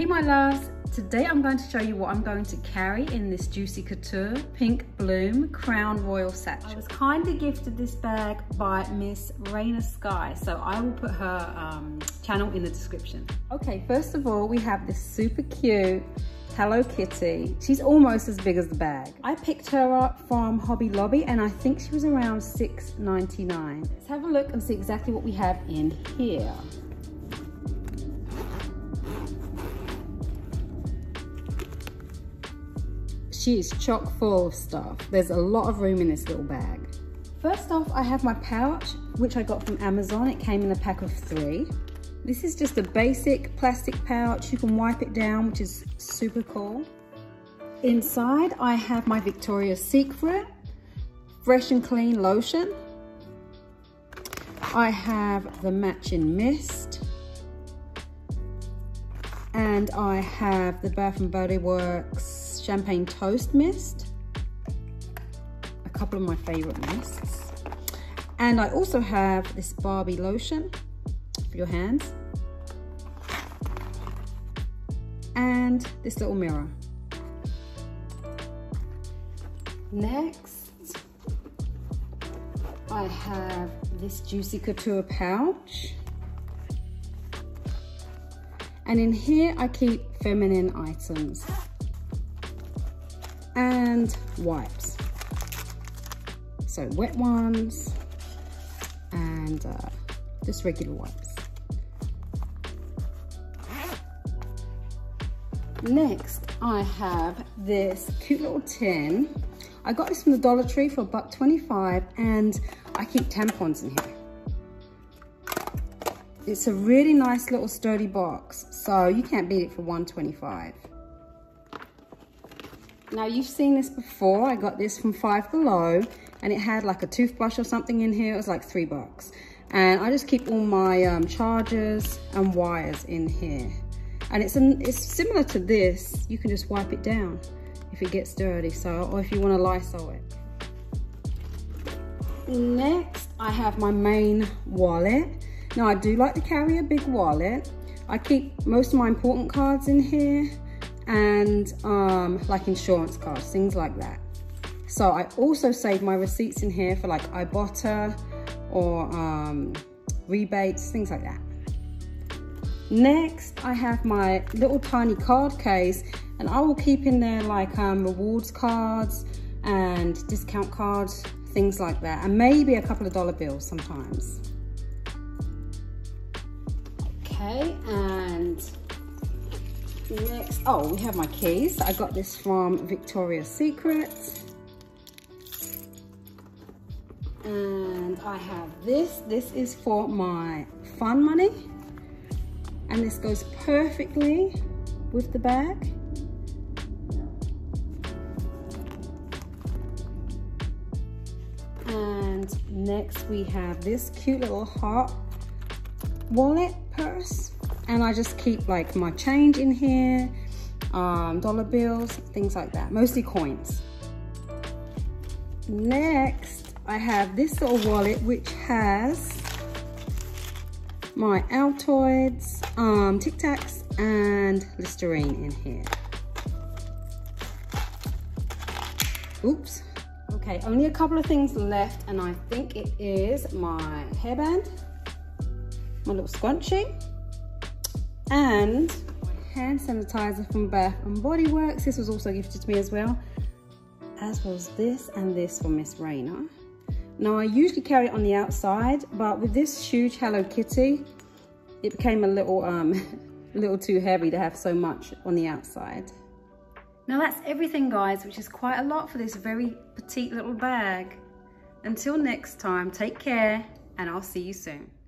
Hey my loves, today I'm going to show you what I'm going to carry in this Juicy Couture Pink Bloom Crown Royal satchel. I was kindly gifted this bag by Miss Rayna Sky, so I will put her channel in the description. Okay, first of all we have this super cute Hello Kitty. She's almost as big as the bag. I picked her up from Hobby Lobby and I think she was around $6.99. Let's have a look and see exactly what we have in here. She is chock full of stuff. There's a lot of room in this little bag. First off, I have my pouch, which I got from Amazon. It came in a pack of 3. This is just a basic plastic pouch. You can wipe it down, which is super cool. Inside, I have my Victoria's Secret Fresh and Clean lotion. I have the matching mist. And I have the Bath and Body Works Champagne Toast Mist. A couple of my favorite mists. And I also have this Barbie lotion for your hands and this little mirror. Next, I have this Juicy Couture pouch, and in here I keep feminine items and wipes, so wet ones and just regular wipes. Next, I have this cute little tin. I got this from the Dollar Tree for $1.25, and I keep tampons in here. It's a really nice little sturdy box, so you can't beat it for $1.25. Now, you've seen this before. I got this from Five Below, and it had like a toothbrush or something in here. It was like $3. And I just keep all my chargers and wires in here. And it's similar to this. You can just wipe it down if it gets dirty, or if you want to Lysol it. Next, I have my main wallet. Now, I do like to carry a big wallet. I keep most of my important cards in here and like insurance cards, things like that. So I also save my receipts in here for like Ibotta or rebates, things like that. Next, I have my little tiny card case, and I will keep in there like rewards cards and discount cards, things like that, and maybe a couple of dollar bills sometimes. Okay, and next, oh, we have my keys. I got this from Victoria's Secret. And I have this. This is for my fun money. And this goes perfectly with the bag. And next we have this cute little heart wallet purse. And I just keep like my change in here, dollar bills, things like that, mostly coins. Next, I have this little wallet which has my Altoids, Tic Tacs, and Listerine in here. Oops. Okay, only a couple of things left, and I think it is my hairband, my little scrunchie, and my hand sanitizer from Bath and Body Works. This was also gifted to me as well, as was this and this for Miss Rayna. Now, I usually carry it on the outside, but with this huge Hello Kitty, it became a little too heavy to have so much on the outside. Now, that's everything, guys, which is quite a lot for this very petite little bag. Until next time, take care, and I'll see you soon.